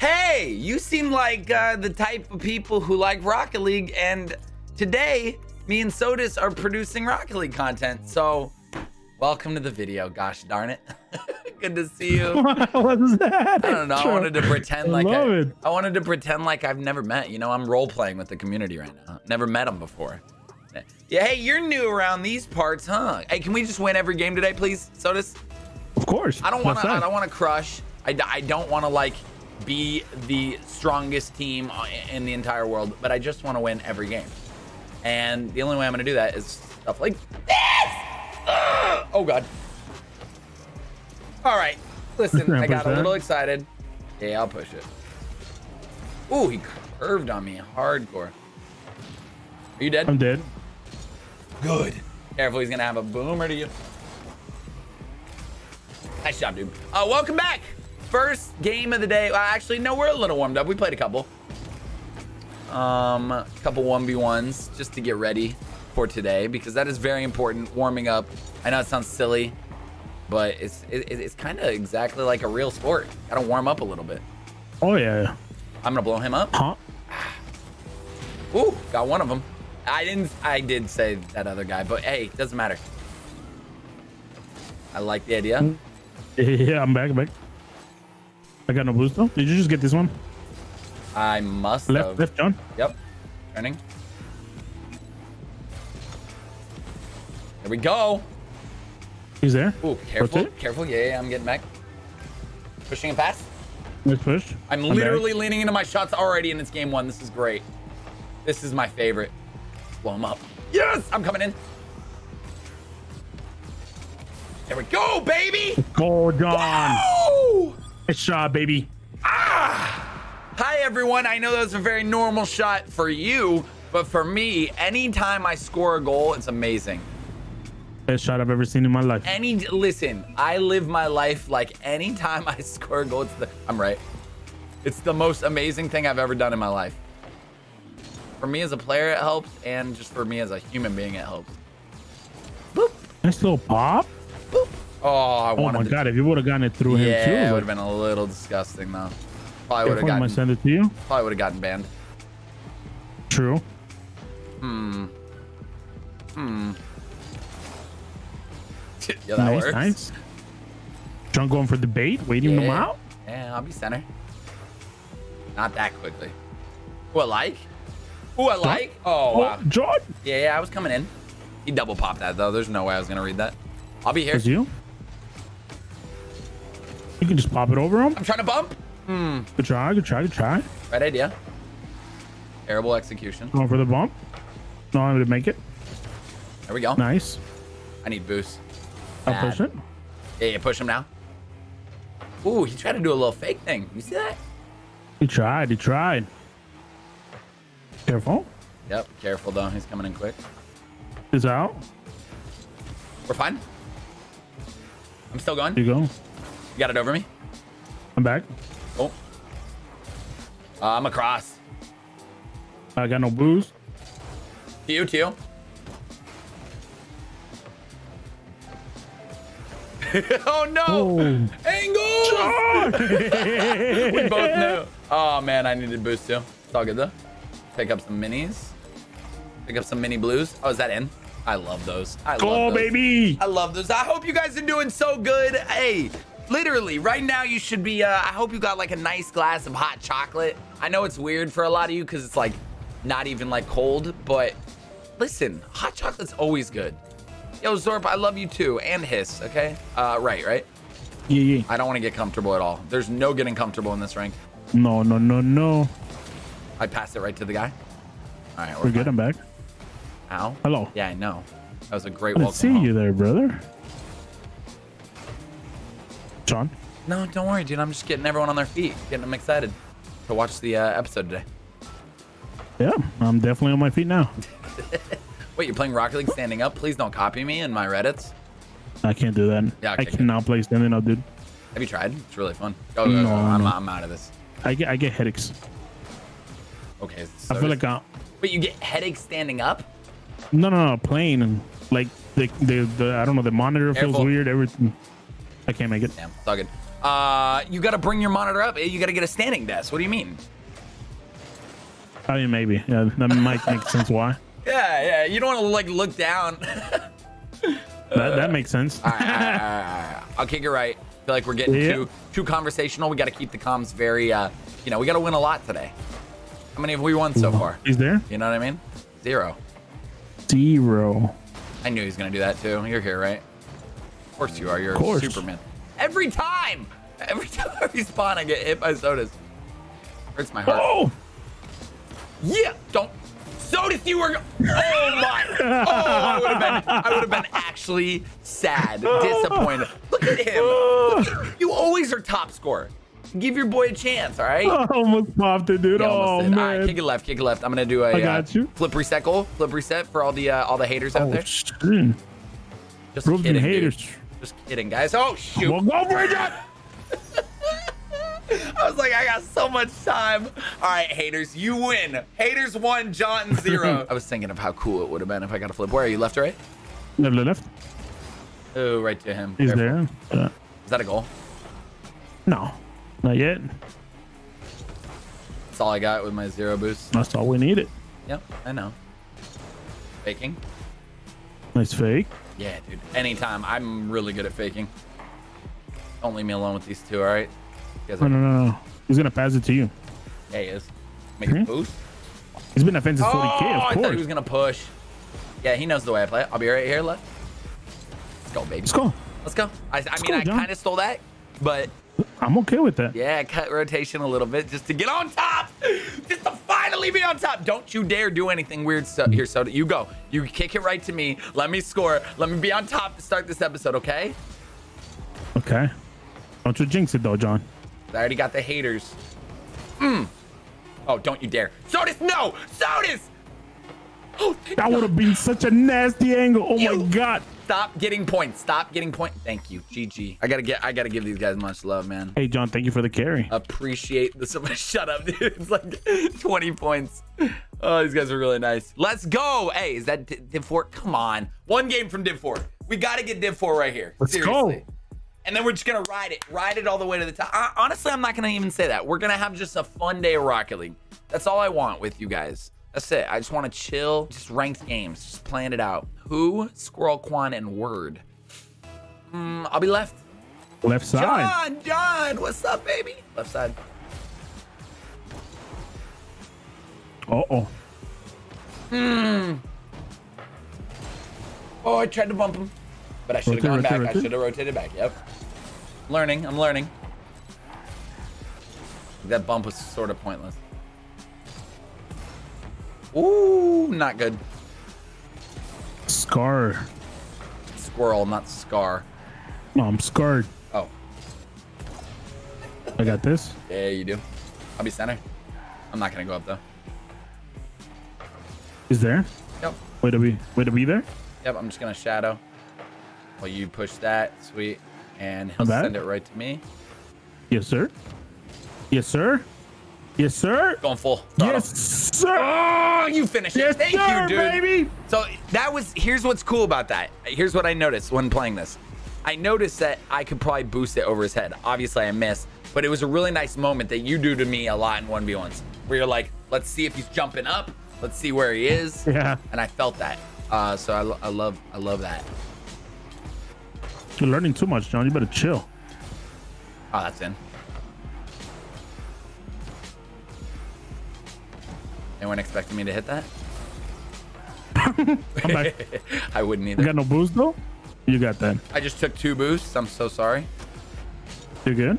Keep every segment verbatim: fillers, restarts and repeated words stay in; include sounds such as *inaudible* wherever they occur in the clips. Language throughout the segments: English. Hey, you seem like uh, the type of people who like Rocket League, and today me and Sotus are producing Rocket League content, so welcome to the video. Gosh darn it. Good to see you. What was that? I don't know. I wanted to pretend like I, I, I wanted to pretend like I've never met. You know, I'm role playing with the community right now. Never met them before. Yeah, hey, you're new around these parts, huh? Hey, can we just win every game today, please, Sotus? Of course. I don't want to. I don't want to crush. I, I don't want to like be the strongest team in the entire world, but I just want to win every game. And the only way I'm going to do that is stuff like this. Ugh! Oh God. All right, listen, I got a little excited. Yeah, I'll push it. Ooh, he curved on me hardcore. Are you dead? I'm dead. Good. Careful, he's gonna have a boomer to you. Nice job, dude. Uh, welcome back. First game of the day. Well, actually, no, we're a little warmed up. We played a couple. Um, a couple one v ones just to get ready for today, because that is very important, warming up. I know it sounds silly, but it's it, it's kind of exactly like a real sport. Gotta warm up a little bit. Oh yeah. I'm gonna blow him up. Huh? Ooh, got one of them. I didn't. I did say that other guy, but hey, doesn't matter. I like the idea. Yeah, I'm back. I'm back. I got no blues though. Did you just get this one? I must. Left, have. left, John. Yep. Turning. There we go. He's there. Ooh, careful, careful. Yeah, yeah, I'm getting back. Pushing him past. Let's push. I'm, I'm literally back. leaning into my shots already, and it's game one. This is great. This is my favorite. Blow him up. Yes, I'm coming in. There we go, baby. Go, John. Whoa! Nice shot, baby. Ah! Hi, everyone. I know that was a very normal shot for you, but for me, anytime I score a goal, it's amazing. Best shot I've ever seen in my life. Any listen, I live my life like anytime I score a goal, it's the I'm right. It's the most amazing thing I've ever done in my life. For me as a player, it helps, and just for me as a human being, it helps. Boop. Nice little pop. Boop. Oh, I wanted. Oh my God! If you would have gotten it through yeah, him too, yeah, it would have been a little disgusting though. Probably would have gotten. I send it to you. Probably would have gotten banned. True. Hmm. Hmm. Yeah, that nice, works. Nice. John going for the bait, waiting yeah. them out. Yeah, I'll be center. Not that quickly. Who I like? Who I like? Oh, oh wow. John. Yeah, yeah, I was coming in. He double popped that though. There's no way I was gonna read that. I'll be here. There's you? You can just pop it over him. I'm trying to bump. Hmm. Good try. Good try. Good try. Right idea. Terrible execution. Going for the bump. No, I'm gonna make it. There we go. Nice. I need boost. I'll push it. Yeah, yeah, push him now. Ooh, he tried to do a little fake thing. You see that? He tried. He tried. Careful. Yep, careful though. He's coming in quick. He's out. We're fine. I'm still going. You go. You got it over me. I'm back. Oh. Uh, I'm across. I got no boost. To you, to you. Oh no! Oh. Angles! We both knew. Oh man, I needed boost too. It's all good though. Pick up some minis. Pick up some mini blues. Oh, is that in? I love those. I Go, love those. baby! I love those. I hope you guys are doing so good. Hey, literally, right now you should be, uh, I hope you got like a nice glass of hot chocolate. I know it's weird for a lot of you because it's like not even like cold, but listen, hot chocolate's always good. Yo, Zorp, I love you too, and Hiss, okay? Uh, right, right? Yeah, yeah. I don't want to get comfortable at all. There's no getting comfortable in this rank. No, no, no, no. I passed it right to the guy. All right, we're, we're good. I'm back. Ow. Hello. Yeah, I know. That was a great welcome. I see you there, brother. John? No, don't worry, dude. I'm just getting everyone on their feet, getting them excited to watch the uh, episode today. Yeah, I'm definitely on my feet now. Wait, you're playing Rocket League standing up? Please don't copy me in my Reddits. I can't do that. Yeah, okay, I cannot good. play standing up, dude. Have you tried? It's really fun. Go, go, no, go. I'm, I'm out of this. I get, I get headaches. Okay. So I feel like. Uh, but you get headaches standing up? No, no, no. Playing. Like, the, the, the I don't know. The monitor Careful. feels weird. Everything. I can't make it. Damn, it's all good. Uh, you got to bring your monitor up. You got to get a standing desk. What do you mean? I mean, maybe. Yeah, that might make sense. Why? Yeah, yeah. You don't want to, like, look down. that, that makes sense. all right, all right, all right, all right. I'll kick it right. I feel like we're getting yeah. too too conversational. We got to keep the comms very, uh, you know, we got to win a lot today. How many have we won so far? He's there. You know what I mean? Zero. Zero. I knew he was going to do that, too. You're here, right? Of course you are. You're Superman. Every time. Every time I respawn, I get hit by Sotus. Hurts my heart. Oh! Yeah. Don't. Sotus, you were. Oh, my. Oh, I would have been, I would have been actually sad, disappointed. Look at him. Look at him. You always are top scorer. Give your boy a chance, all right? I almost popped it, dude. Yeah, oh, man. All right, kick it left, kick it left. I'm going to do a I got uh, you. flip reset goal, flip reset for all the uh, all the haters oh, out there. Shit. Just Broken kidding, haters. Dude. Just kidding, guys. Oh, shoot. Well, go for it. I was like, I got so much time. All right, haters, you win. Haters won, Jon zero. I was thinking of how cool it would have been if I got a flip. Where are you, left or right? Left, left. Oh, right to him. He's Careful. there. Yeah. Is that a goal? No, not yet. That's all I got with my zero boost. That's all we needed. Yep, I know. Faking. Nice fake. Yeah, dude. Anytime. I'm really good at faking. Don't leave me alone with these two, all right? No, no, no, no. He's going to pass it to you. Yeah, he is. Make mm-hmm. a boost. He's been offensive forty K, of course. I thought he was going to push. Yeah, he knows the way I play it. I'll be right here, left. Let's go, baby. Let's go. Let's go. I, I mean, go, I kind of stole that, but... I'm okay with that. Yeah, cut rotation a little bit just to get on top. Just to finally be on top. Don't you dare do anything weird so here, Soda. You go. You kick it right to me. Let me score. Let me be on top to start this episode, okay? Okay. Don't you jinx it, though, John. I already got the haters. Mm. Oh, don't you dare. Sotus, no! Sotus! Oh, that would have been such a nasty angle. Oh, Yo. my God. Stop getting points. Stop getting points. Thank you. G G. I gotta get I gotta give these guys much love, man. Hey John, thank you for the carry. Appreciate this. Shut up, dude. It's like twenty points. Oh, these guys are really nice. Let's go. Hey, is that Div four? Come on. One game from Div four. We gotta get Div four right here. Let's Seriously. go. And then we're just gonna ride it. Ride it all the way to the top. I, honestly, I'm not gonna even say that. We're gonna have just a fun day of Rocket League. That's all I want with you guys. That's it. I just want to chill, just ranked games, just playing it out. Who, Squirrel, Quan, and Word. Mm, I'll be left. Left side. John, John, what's up, baby? Left side. Uh-oh. Mm. Oh, I tried to bump him, but I should have gone rotate, back. Rotate. I should have rotated back. Yep. Learning. I'm learning. That bump was sort of pointless. Ooh, not good. Scar. Squirrel, not scar. No, I'm scarred. Oh. I got this. Yeah, you do. I'll be center. I'm not gonna go up though. He's there? Yep. Wait, are we wait, are we there? Yep, I'm just gonna shadow. Well, you push that, sweet. And he'll send it right to me. Yes, sir. Yes, sir. Yes, sir. Going full. Throttle. Yes, sir. Oh, you finished it. Yes, Thank sir, you, dude. Baby. So that was, here's what's cool about that. Here's what I noticed when playing this. I noticed that I could probably boost it over his head. Obviously, I missed, but it was a really nice moment that you do to me a lot in one v ones where you're like, let's see if he's jumping up. Let's see where he is. Yeah. And I felt that. Uh, so I, I love, I love that. You're learning too much, John. You better chill. Oh, that's in. They weren't expecting me to hit that. I'm back. *laughs* I wouldn't either. You got no boost though? You got that. I just took two boosts. I'm so sorry. You're good?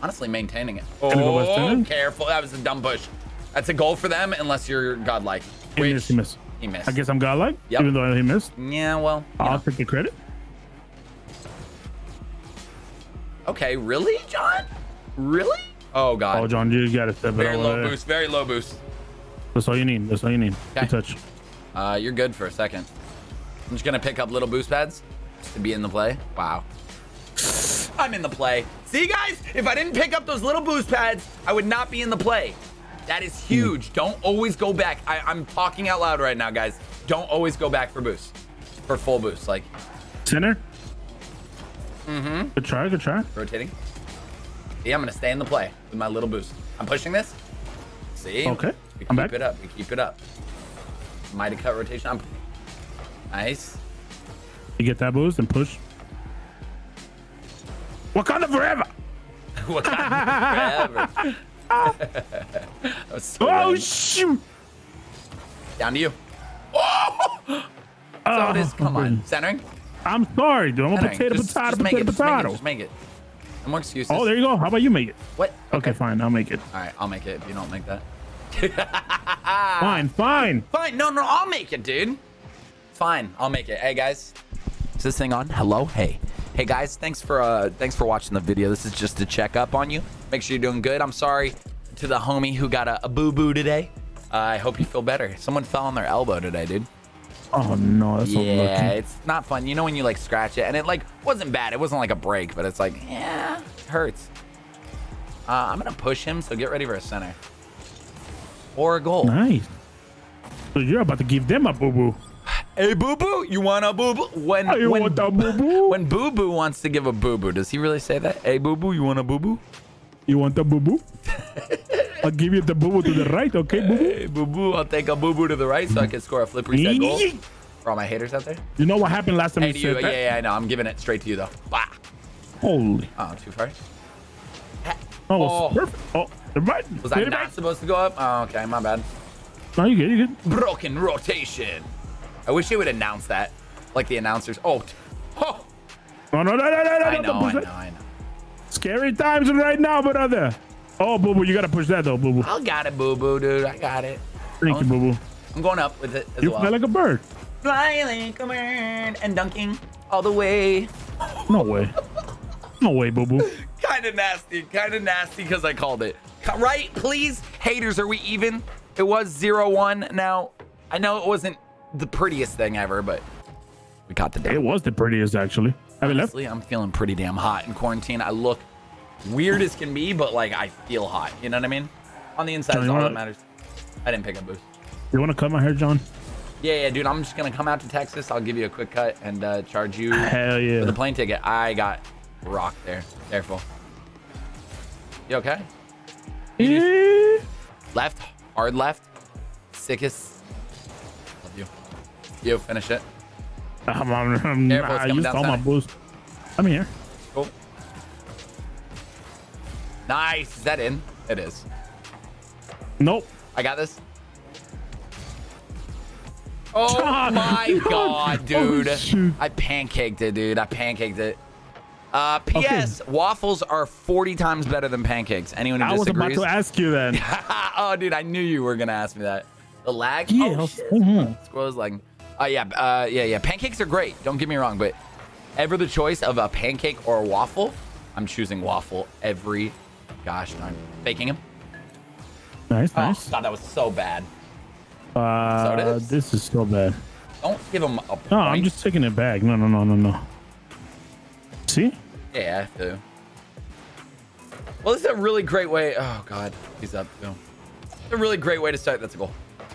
Honestly, maintaining it. Oh, careful. That was a dumb push. That's a goal for them unless you're godlike. Wait, he missed. He missed. He missed. I guess I'm godlike? Yep. Even though he missed? Yeah, well. I'll know. take the credit. Okay, really, John? Really? Oh, God. Oh, John, you got to step it Very low way. boost. Very low boost. That's all you need. That's all you need. Okay. Good touch. Uh, you're good for a second. I'm just going to pick up little boost pads just to be in the play. Wow. I'm in the play. See, guys? If I didn't pick up those little boost pads, I would not be in the play. That is huge. Don't always go back. I, I'm talking out loud right now, guys. Don't always go back for boost, for full boost. Like center. Mm-hmm. Good try. Good try. Rotating. Yeah, I'm gonna stay in the play with my little boost. I'm pushing this. See? Okay. We I'm keep back. it up. We keep it up. Mighty cut rotation. I'm... Nice. You get that boost and push. Wakanda forever. Wakanda forever. So oh, shoot. Down to you. Oh! Oh, so come on. Centering. I'm sorry, dude. I'm a potato, just, potato, just potato, it, potato. Just make it. Just make it. No more excuses. Oh, there you go. How about you make it? What? Okay, okay, fine. I'll make it. All right, I'll make it if you don't make that. Fine, fine. Fine. No, no, I'll make it, dude. Fine, I'll make it. Hey, guys. Is this thing on? Hello? Hey. Hey, guys. Thanks for uh, thanks for watching the video. This is just to check up on you. Make sure you're doing good. I'm sorry to the homie who got a, a boo-boo today. Uh, I hope you feel better. Someone fell on their elbow today, dude. Oh no, that's yeah, it's not fun. You know when you like scratch it and it like wasn't bad. It wasn't like a break, but it's like, yeah, it hurts. Uh, I'm gonna push him, so get ready for a center or a goal. Nice. So you're about to give them a boo boo. Hey boo boo, you want a boo boo? When I when want a boo boo. When boo boo wants to give a boo boo, does he really say that? Hey boo boo, you want a boo boo? You want a boo boo? I'll give you the boo-boo to the right, okay, boo-boo? Uh, boo-boo, I'll take a boo-boo to the right so I can score a flip reset goal for all my haters out there. You know what happened last time hey, you said you, that? Yeah, yeah, I know. I'm giving it straight to you, though. Bah. Holy. Oh, too far? Oh, oh. perfect. Oh, the right. Was I not supposed to go up? Oh, okay, my bad. No, you're good, you're good. Broken rotation. I wish they would announce that, like the announcers. Oh. Oh. No, no, no, no, no, no. I know, I know, I know. Scary times right now, brother. Oh, boo boo, you gotta push that though, boo boo. I got it, boo boo, dude. I got it. Thank you, boo boo. I'm going up with it as well. You fly like a bird. Fly like a bird and dunking all the way. No way. No way, boo boo. Kind of nasty. Kind of nasty because I called it. Right? Please, haters, are we even? It was zero one. Now, I know it wasn't the prettiest thing ever, but we caught the day. It was the prettiest, actually. Honestly, I'm feeling pretty damn hot in quarantine. I look weird as can be, but like I feel hot, you know what I mean? On the inside is all that matters. I didn't pick up boost. You want to cut my hair, John? Yeah, yeah, dude. I'm just gonna come out to Texas. I'll give you a quick cut and uh charge you hell yeah for the plane ticket. I got rocked there. Careful. You okay? You yeah. Just... left, hard left, sickest. Love you. You finish it. I'm, I'm, I'm Careful, I used all my boost. I'm here. Cool. Nice. Is that in? It is. Nope. I got this. Oh, oh my God, God dude. Oh, I pancaked it, dude. I pancaked it. Uh, P S. Okay. Waffles are forty times better than pancakes. Anyone who I disagrees? I was about to ask you then. Oh, dude, I knew you were going to ask me that. The lag? Yeah. Oh, shit. Mm-hmm. Squirrel's lagging. Oh, uh, yeah. Uh, yeah, yeah. Pancakes are great. Don't get me wrong, but ever the choice of a pancake or a waffle, I'm choosing waffle every gosh darn. Faking him. Nice, oh, nice. God, that was so bad. Uh, so is. This is so bad. Don't give him a point. No, I'm just taking it back. No, no, no, no, no. See? Yeah, I have to. Well, this is a really great way. Oh, God. He's up. No. It's a really great way to start. That's a goal.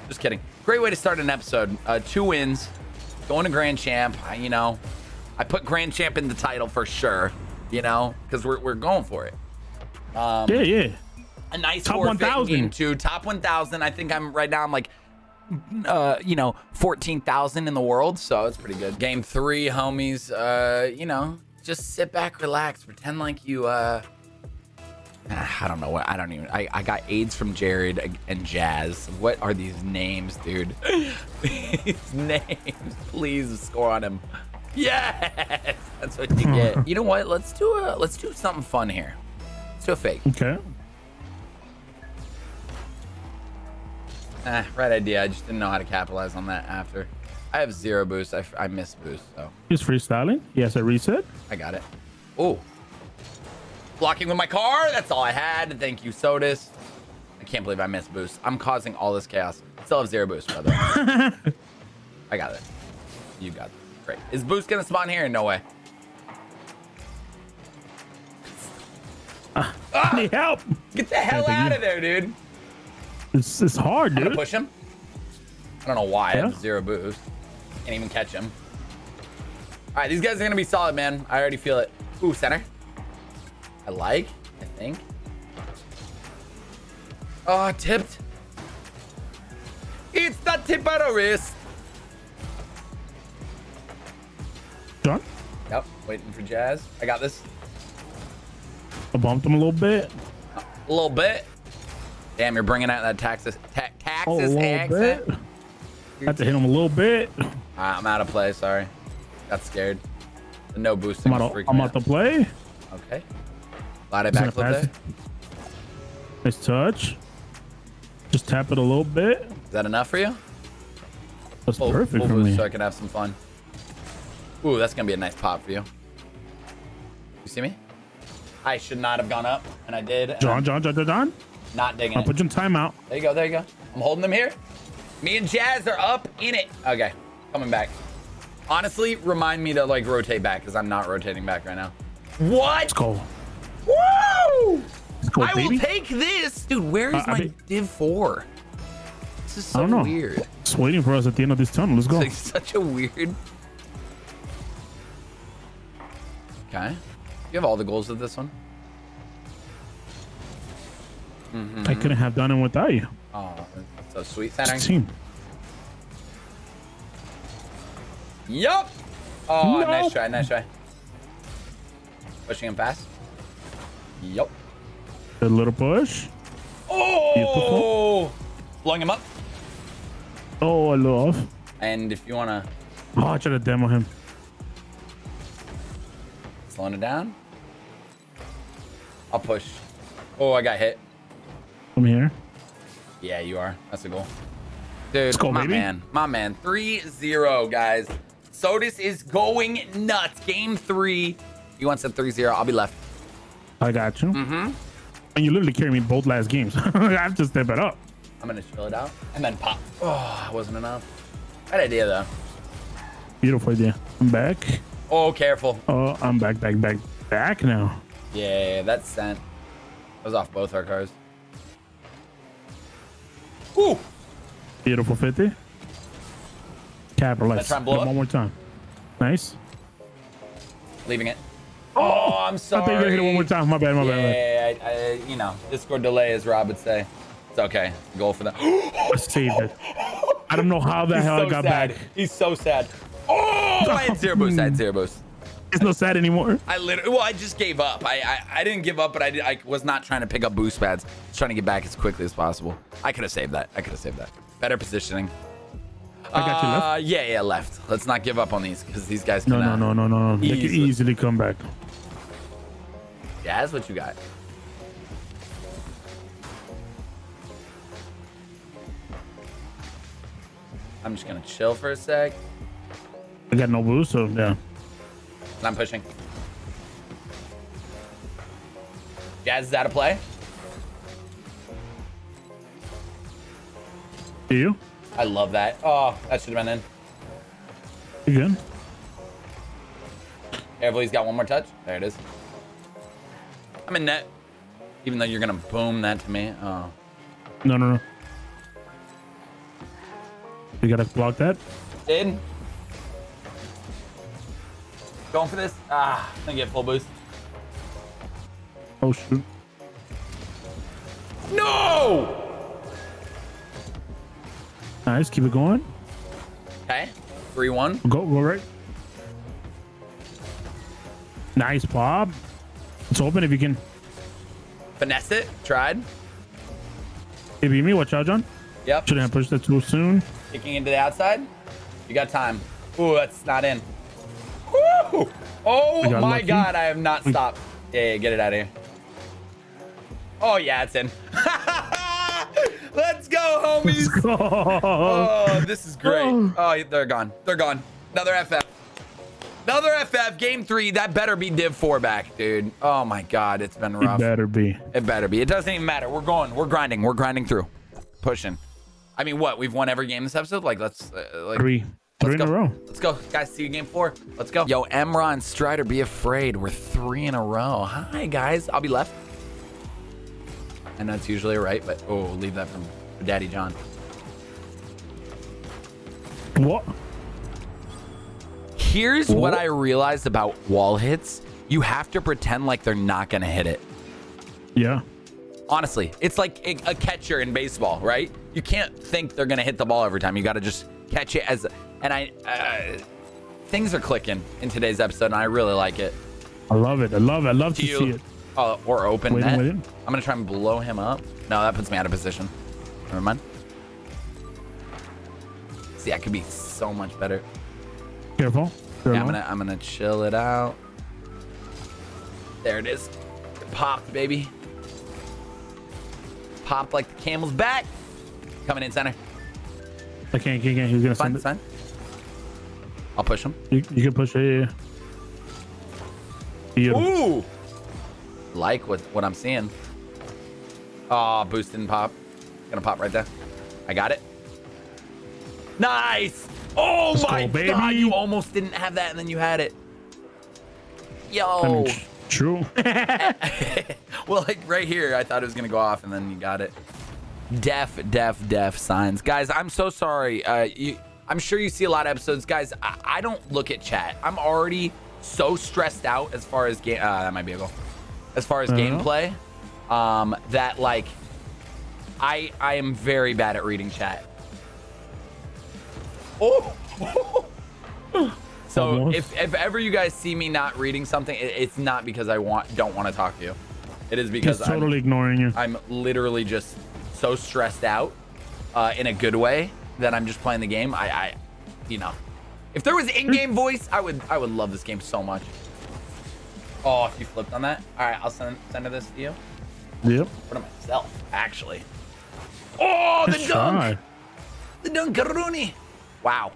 Just kidding. Great way to start an episode. Uh, two wins. Going to Grand Champ. I, you know, I put Grand Champ in the title for sure. You know, because we're, we're going for it. Um, yeah, yeah. A nice top one thousand game too. Top one thousand. I think I'm right now. I'm like, uh, you know, fourteen thousand in the world. So it's pretty good. Game three, homies. Uh, you know, just sit back, relax, pretend like you. Uh, I don't know what. I don't even. I I got AIDS from Jared and Jazz. What are these names, dude? These names. Please score on him. Yes, that's what you get. You know what? Let's do a. Let's do something fun here. Let's do a fake. Okay. Ah, right idea. I just didn't know how to capitalize on that after. I have zero boost. I, I missed boost. So. He's freestyling. He has a reset. I got it. Oh. Blocking with my car. That's all I had. Thank you, Sotus. I can't believe I missed boost. I'm causing all this chaos. Still have zero boost, brother. I got it. You got it. Great. Is boost going to spawn here? No way. Ah, ah, I need help. Get the hell out of there, dude. It's, it's hard, dude. I'm gonna push him. I don't know why. Yeah. I have zero boost. Can't even catch him. All right, these guys are going to be solid, man. I already feel it. Ooh, center. I like, I think. Oh, tipped. It's the tip of the wrist. Done? Yep, waiting for Jazz. I got this. I bumped him a little bit. A little bit. Damn, you're bringing out that Texas, ta Texas oh, accent. Bit. I had to hit him a little bit. All right, I'm out of play. Sorry. Got scared. The no boosting. I'm, out, of, I'm out to play. Okay. Body backflip there. Nice touch. Just tap it a little bit. Is that enough for you? That's full, perfect full for me. So I can have some fun. Ooh, that's going to be a nice pop for you. You see me? I should not have gone up, and I did. John, John, John, John, John. Not digging I'll it. Put you in timeout. There you go. There you go. I'm holding them here. Me and Jazz are up in it. Okay. Coming back. Honestly, remind me to like rotate back because I'm not rotating back right now. What? Let's go. Woo! Let's go, I baby. will take this. Dude, where is uh, my I mean, div four? This is so I don't know. weird. It's waiting for us at the end of this tunnel. Let's go. It's like such a weird. Okay. You have all the goals of this one. Mm-hmm. I couldn't have done it without you. Oh, that's so sweet. Centering. Yup. Oh, no. Nice try. Nice try. Pushing him fast. Yup. A little push. Oh. Beautiful. Blowing him up. Oh, I love. And if you want to. Oh, I try to demo him. Slowing it down. I'll push. Oh, I got hit. I'm here. Yeah, you are. That's a goal. Dude, go, my baby. man. My man. three zero, guys. Sotus is going nuts. Game three. You want some three zero. I'll be left. I got you. Mm-hmm. And you literally carried me both last games. I have to step it up. I'm going to chill it out and then pop. Oh, that wasn't enough. Bad idea, though. Beautiful idea. I'm back. Oh, careful. Oh, I'm back, back, back, back now. Yeah, that's sent. That was off both our cars. Ooh. Beautiful fifty. Capitalize. One up? more time. Nice. Leaving it. Oh, I'm sorry. I think I hit it one more time. My bad. My yeah, bad. Yeah, I, I, you know, Discord delay, as Rob would say. It's okay. Goal for that. I saved it. I don't know how the He's hell so I got sad. back. He's so sad. Oh, I had zero boost. I had zero boost. It's no sad anymore. I literally, well, I just gave up. I, I, I didn't give up, but I, did, I was not trying to pick up boost pads. I was trying to get back as quickly as possible. I could have saved that. I could have saved that. Better positioning. I got you left. Uh, yeah, yeah, left. Let's not give up on these because these guys can. No, no, no, no, no, no. Easily. They can easily come back. Yeah, that's what you got. I'm just gonna chill for a sec. I got no boost, so yeah. I'm pushing. Jazz is out of play. Do you? I love that. Oh, that should have been in. You good? Careful, he's got one more touch. There it is. I'm in net. Even though you're going to boom that to me. Oh. No, no, no. You got to block that? Did. Going for this. Ah, I'm gonna get full boost. Oh, shoot. No! Nice, keep it going. Okay, three one. Go, go right. Nice pop. It's open if you can. Finesse it, tried. Hey, beat me, watch out, John. Yep. Shouldn't have pushed that too soon. Kicking into the outside. You got time. Ooh, that's not in. Woo! Oh my lucky. God, I have not stopped. Yeah, yeah, get it out of here. Oh yeah, it's in. Let's go, homies. Let's go. Oh, this is great. Oh, they're gone. They're gone. Another F F. Another F F. Game three. That better be div four back, dude. Oh my God, it's been rough. It better be. It better be. It doesn't even matter. We're going. We're grinding. We're grinding through. Pushing. I mean, what? We've won every game this episode. Like, let's. Uh, like, Three. Let's three in go. a row. Let's go. Guys, see you game four. Let's go. Yo, Emron, Strider, be afraid. We're three in a row. Hi, guys. I'll be left. and that's usually right, but oh, we'll leave that from Daddy John. What? Here's what? what I realized about wall hits. You have to pretend like they're not going to hit it. Yeah. Honestly, it's like a, a catcher in baseball, right? You can't think they're going to hit the ball every time. You got to just catch it as, and I, uh, things are clicking in today's episode, and I really like it. I love it. I love it. I love to, to you, see it. Uh, or open wait, net. Wait. I'm going to try and blow him up. No, that puts me out of position. Never mind. See, I could be so much better. Careful. Careful. Yeah, I'm gonna, I'm gonna chill it out. There it is. It popped, baby. Popped like the camel's back. Coming in center. I can't, can't, can't. He's gonna send it. Fine. I'll push him. You, you can push it. Yeah. Ooh. Like what, what I'm seeing. Oh, boost didn't pop. Gonna pop right there. I got it. Nice. Oh, let's my go, baby. God, you almost didn't have that, and then you had it. Yo. I mean, true. Well, like right here, I thought it was going to go off, and then you got it. Def, def, def signs. Guys, I'm so sorry. Uh, you, I'm sure you see a lot of episodes. Guys, I, I don't look at chat. I'm already so stressed out as far as game. Uh, that might be a goal. As far as uh -huh. gameplay, um, that, like, I, I am very bad at reading chat. Oh, so if, if ever you guys see me not reading something, it, it's not because I want don't want to talk to you. It is because I'm totally ignoring you. I'm literally just so stressed out uh, in a good way that I'm just playing the game. I, I you know, if there was in-game voice, I would I would love this game so much. Oh, if you flipped on that. All right, I'll send send this to you. Yep. For myself, actually. Oh, the That's dunk. Right. The dunkaroonie. Wow.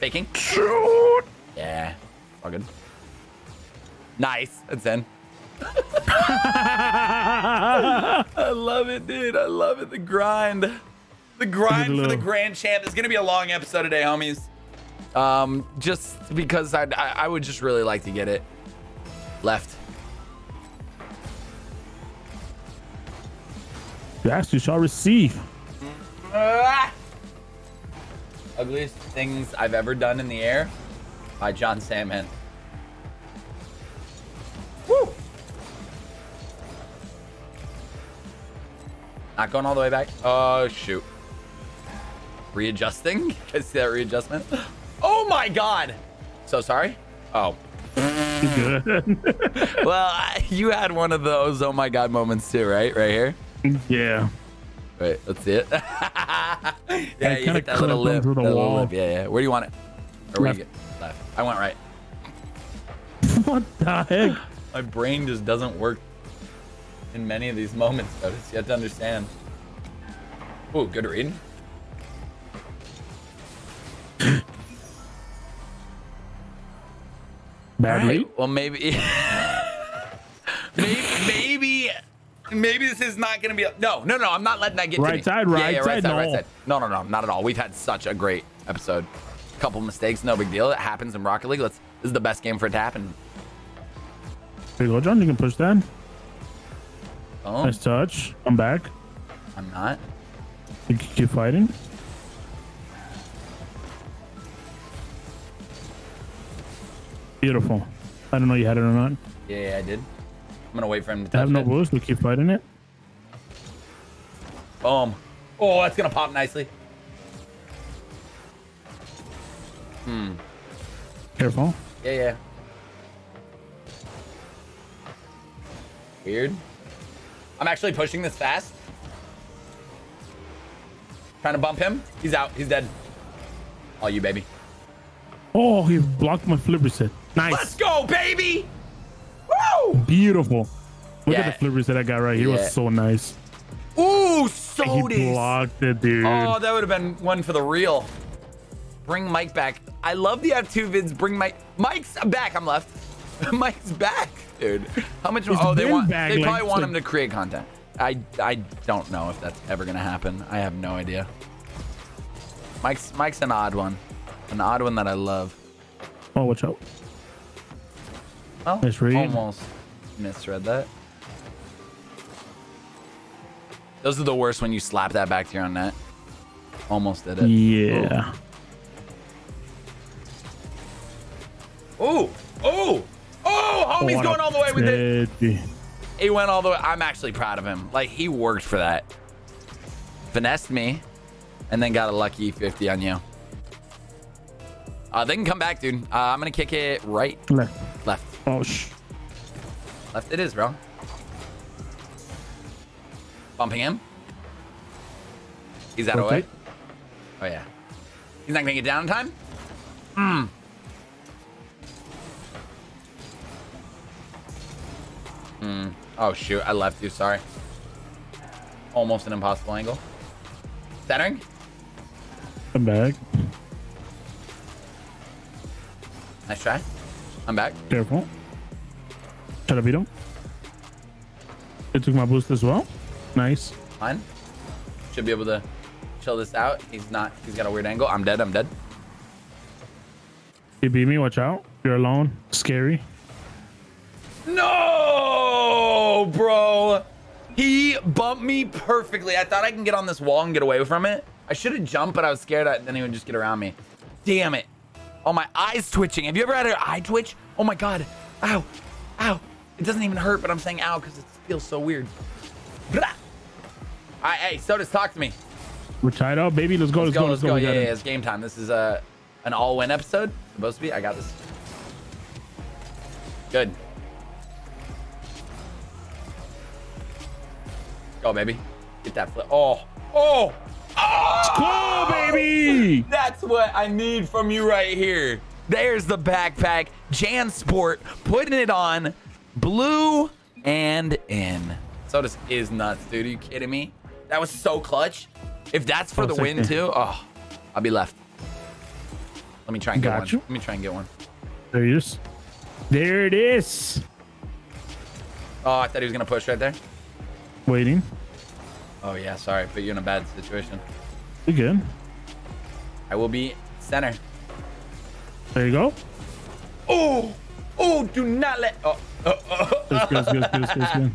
Faking. Shoot. Yeah. All good. Nice. That's in. I love it, dude. I love it. The grind. The grind for the Grand Champ. It's going to be a long episode today, homies. Um, just because I'd, I I would just really like to get it. Left. Yes, you shall receive. Ah! Ugliest Things I've Ever Done in the Air by Jon Sandman. Woo! Not going all the way back. Oh, shoot. Readjusting. You guys see that readjustment? Oh, my God. So sorry. Oh. Well, you had one of those oh, my God moments too, right? Right here? Yeah. Wait, let's see it. Yeah, yeah, you hit that little lip. That little lip. Yeah, yeah. Where do you want it? Or where do you get left? I went right. What the heck? My brain just doesn't work in many of these moments, though. You have to understand. Ooh, good reading. Bad read? Well, maybe. maybe. Maybe. Maybe this is not going to be... A, no, no, no. I'm not letting that get right to me. Side, right, yeah, yeah, right side, side, right side. No, no, no. Not at all. We've had such a great episode. A couple mistakes. No big deal. It happens in Rocket League. Let's, this is the best game for it to happen. There you go, John. You can push that. Oh. Nice touch. I'm back. I'm not. You can keep fighting. Beautiful. I don't know you had it or not. Yeah, yeah, I did. I'm gonna wait for him to touch I have no boost. We keep fighting it. Boom. Oh, that's gonna pop nicely. Hmm. Careful. Yeah, yeah. Weird. I'm actually pushing this fast. Trying to bump him. He's out. He's dead. All you, baby. Oh, he blocked my flipper set. Nice. Let's go, baby. Beautiful. Look yeah. at the flippers that I got right here. Yeah. It was so nice. Ooh, Sotus. He blocked it, dude. Oh, that would have been one for the real. Bring Mike back. I love the F two vids. Bring Mike. Mike's back. I'm left. Mike's back, dude. How much? He's oh, they want. Back, they like, probably want like, him to create content. I I don't know if that's ever gonna happen. I have no idea. Mike's Mike's an odd one, an odd one that I love. Oh, watch out. Well, misread. Almost misread that. Those are the worst when you slap that back to your own net. Almost did it. Yeah. Oh, oh, oh, homie's oh, going all the way with it. He went all the way. I'm actually proud of him. Like, he worked for that. Finessed me and then got a lucky fifty on you. Uh, they can come back, dude. Uh, I'm going to kick it right. Left. Left. Oh, sh. Left it is, bro. Bumping him. He's out okay. of the way. Oh, yeah. He's not going to get down in time. Mm. Mm. Oh, shoot. I left you. Sorry. Almost an impossible angle. Centering. I'm back. Nice try. I'm back. Careful. Try to beat him. It took my boost as well. Nice. Fine. Should be able to chill this out. He's not. He's got a weird angle. I'm dead. I'm dead. You beat me. Watch out. You're alone. Scary. No, bro. He bumped me perfectly. I thought I can get on this wall and get away from it. I should have jumped, but I was scared that then he would just get around me. Damn it. Oh, my eye's twitching. Have you ever had an eye twitch? Oh, my God. Ow. Ow. It doesn't even hurt, but I'm saying ow because it feels so weird. Blah. All right, hey, Sotus, talk to me. We're tied up, baby. Let's go. Let's, let's go, go. Let's go. go. Yeah, yeah, yeah, it's game time. This is uh, an all-win episode. It's supposed to be. I got this. Good. Go, baby. Get that flip. Oh. Oh. Oh! Let's go, baby! That's what I need from you right here. There's the backpack. Jan Sport putting it on. Blue and in. Sotus is nuts, dude. Are you kidding me? That was so clutch. If that's for oh, the win, there. too, oh, I'll be left. Let me try and get Got one. You. Let me try and get one. There it is. There it is. Oh, I thought he was going to push right there. Waiting. Oh, yeah, sorry. Put you in a bad situation. You're good. I will be center. There you go. Oh, oh, do not let. Oh, oh, oh. That's good, that's good, that's good, that's good.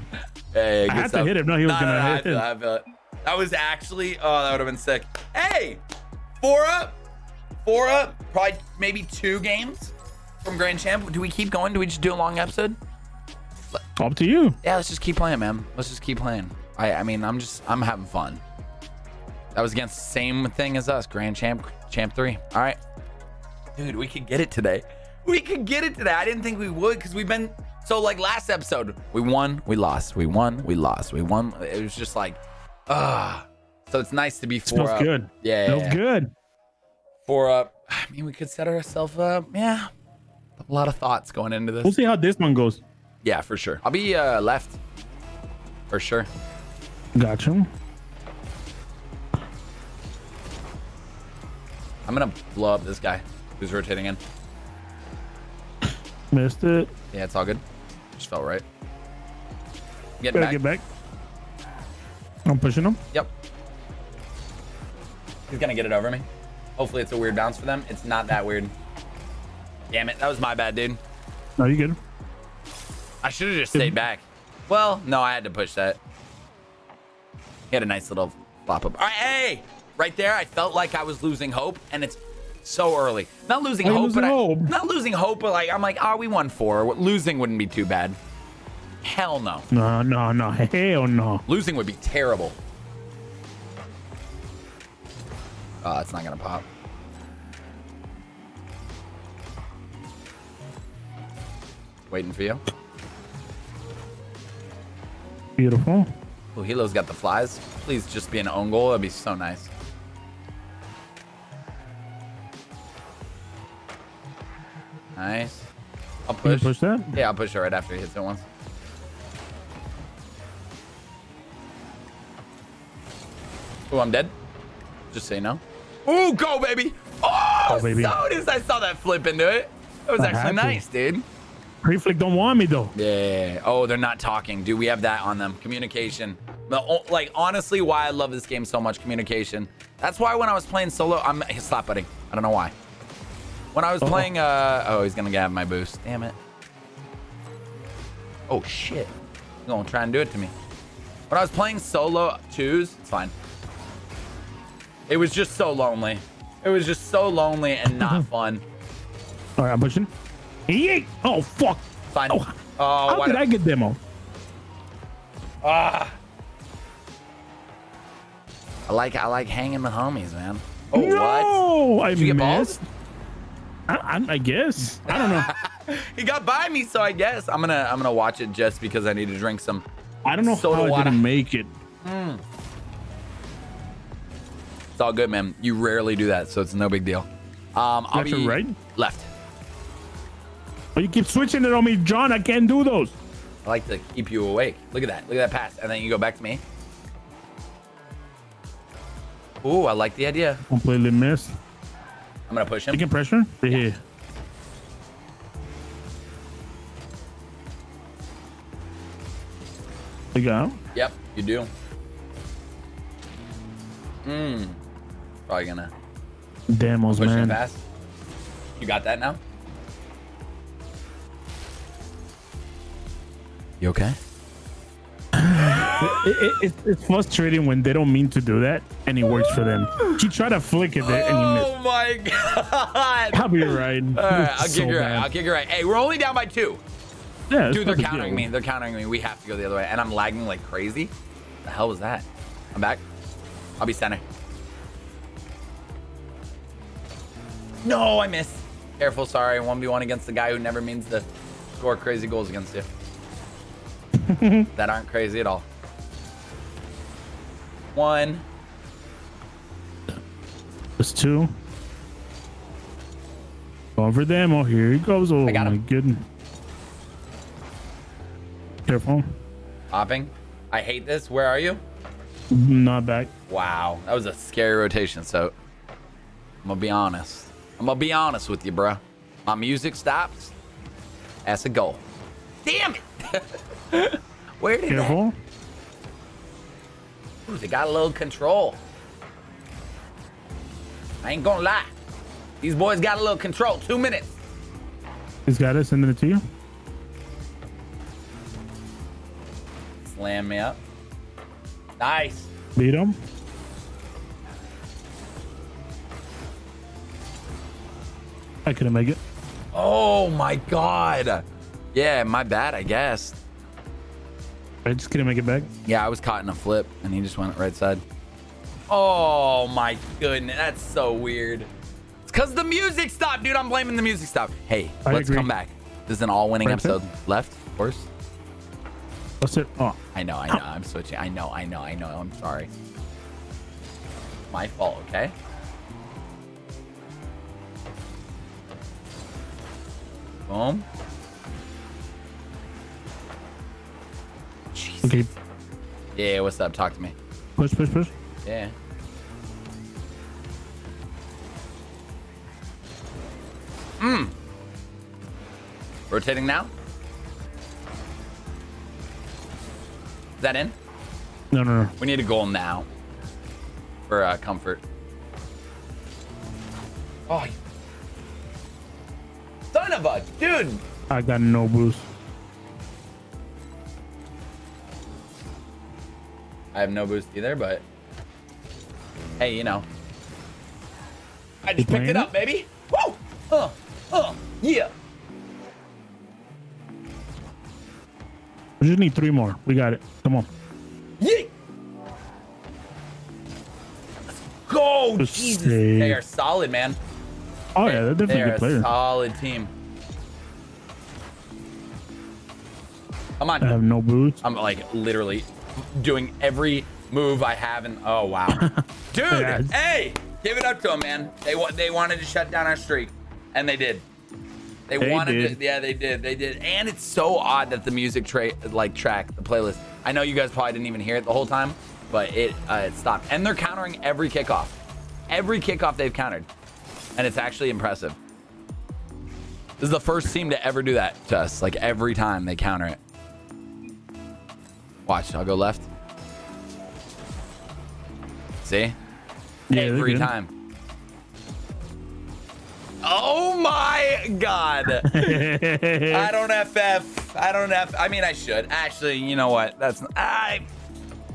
Hey, good I had stuff. to hit him. No, he was no, going to no, no, hit feel, him. I feel it. That was actually, oh, that would have been sick. Hey, four up. Four up. Probably maybe two games from Grand Champ. Do we keep going? Do we just do a long episode? Up to you. Yeah, let's just keep playing, man. Let's just keep playing. I, I mean, I'm just, I'm having fun. That was against the same thing as us. Grand Champ, Champ three. All right. Dude, we could get it today. We could get it today. I didn't think we would because we've been, so like last episode, we won, we lost, we won, we lost, we won. It was just like, ah. So it's nice to be four up. Feels good. Yeah. Feels good. Four up. I mean, we could set ourselves up. Yeah. A lot of thoughts going into this. We'll see how this one goes. Yeah, for sure. I'll be uh, left. For sure. Gotcha. I'm gonna blow up this guy who's rotating in. Missed it. Yeah, it's all good. Just felt right. Get back. Get back. I'm pushing him. Yep. He's gonna get it over me. Hopefully, it's a weird bounce for them. It's not that weird. Damn it, that was my bad, dude. No, you good? I should have just stayed back. Well, no, I had to push that. He had a nice little pop up. All right, hey, right there. I felt like I was losing hope, and it's so early. Not losing hope, losing but hope. I, not losing hope, but like I'm like, oh, we won four. Losing wouldn't be too bad. Hell no. No, no, no. Hell no. Losing would be terrible. Oh, it's not gonna pop. Waiting for you. Beautiful. Oh, Hilo's got the flies. Please just be an own goal. That'd be so nice. Nice. I'll push. Push that? Yeah, I'll push it right after he hits it once. Oh, I'm dead. Just say no. Oh, go, baby. Oh, oh baby. Sotus. I saw that flip into it. That was I actually nice, to. dude. Preflick don't want me though. Yeah. Oh, they're not talking. Dude, we have that on them. Communication. Like, honestly, why I love this game so much. Communication. That's why when I was playing solo, I'm slap butting. I don't know why. When I was oh. playing, uh, oh, he's going to grab my boost. Damn it. Oh, shit. He's going to try and do it to me. When I was playing solo twos, it's fine. It was just so lonely. It was just so lonely and not fun. All right, I'm pushing. Yeet. Oh, fuck. Fine. Oh, uh, how did I get demo? Ah. I like I like hanging with homies, man. Oh, no, what? Did I you get missed. Balls? I, I, I guess. I don't know. He got by me, so I guess I'm gonna I'm gonna watch it just because I need to drink some. I don't know soda how water. I didn't make it. Mm. It's all good, man. You rarely do that, so it's no big deal. Um, I'll left be right? Left. Oh, you keep switching it on me, John. I can't do those. I like to keep you awake. Look at that. Look at that pass, and then you go back to me. Ooh, I like the idea. Completely missed. I'm gonna push him. You can pressure. Yeah. Yeah. You got him? Yep, you do. Mmm. Probably gonna. Demos, push man. Him fast. You got that now? You okay? It, it, it, it's frustrating when they don't mean to do that and it works for them. She tried to flick it there and you missed. Oh my god! I'll be right. All right, I'll so kick your right. I'll kick your right. Hey, we're only down by two. Yeah, dude, they're countering me. They're countering me. We have to go the other way, and I'm lagging like crazy. What the hell was that? I'm back. I'll be center. No, I miss. Careful, sorry. one v one against the guy who never means to score crazy goals against you. That aren't crazy at all. One. That's two. Over them. Oh, here he goes. Oh, I got him. My goodness. Careful. Hopping. I hate this. Where are you? Not back. Wow. That was a scary rotation. So I'm going to be honest. I'm going to be honest with you, bro. My music stops. That's a goal. Damn it. Where did Careful. That? Ooh, they got a little control. I ain't gonna lie. These boys got a little control. Two minutes. He's got it. Sending it to you. Slam me up. Nice. Beat him. I couldn't make it. Oh my god. Yeah, my bad, I guess. I just couldn't make it back. Yeah, I was caught in a flip and he just went right side. Oh my goodness, that's so weird. It's because the music stopped, dude. I'm blaming the music stop. Hey, I let's agree. Come back. This is an all-winning right episode. Tip? Left, of course. What's it? Oh, I know, I know. I'm switching. I know, I know, I know. I'm sorry. My fault, okay? Boom. Jesus. Okay. Yeah, what's up? Talk to me. Push, push, push. Yeah. Mmm. Rotating now? Is that in? No, no, no. We need a goal now. For uh, comfort. Oh. Son of a dude. I got no boost. I have no boost either, but hey, you know. I just picked it up, baby. Woo! Uh, uh, yeah. We just need three more. We got it. Come on. Yeet. Let's go. Let's Jesus. Stay. They are solid, man. Oh, yeah. They're definitely a good player. They're a solid team. Come on. I have no boost. I'm like literally doing every move I have, and oh wow, dude. Yeah. Hey, give it up to them, man. They want they wanted to shut down our streak, and they did. They, they wanted did. To, yeah, they did, they did. And it's so odd that the music tra like track the playlist. I know you guys probably didn't even hear it the whole time, but it uh, it stopped. And they're countering every kickoff, every kickoff they've countered, and it's actually impressive. This is the first team to ever do that to us. Like every time they counter it. Watch, I'll go left. See? Yeah, every time. Oh my god. I don't F F. I don't F. I mean, I should. Actually, you know what? That's I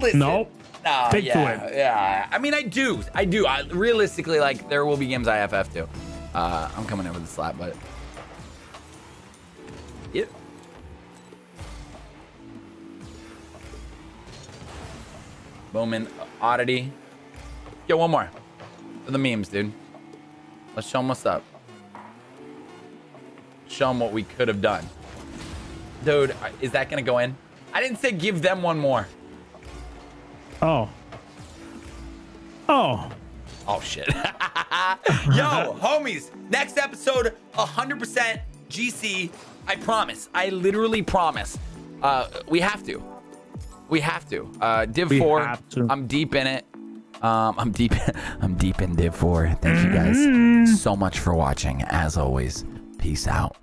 Listen. No. Uh, Take yeah, to it. Yeah. I mean, I do. I do. I, realistically, like, there will be games I F F to. Uh, I'm coming in with a slap, but. Yep. Bowman, Oddity. Get one more. For the memes, dude. Let's show them what's up. Show them what we could have done. Dude, is that going to go in? I didn't say give them one more. Oh. Oh. Oh, shit. Yo, homies, next episode, one hundred percent G C. I promise. I literally promise. Uh, we have to. We have to. Uh, Div four. I'm deep in it. Um, I'm deep. I'm deep in Div four. Thank you guys so much for watching. As always, peace out.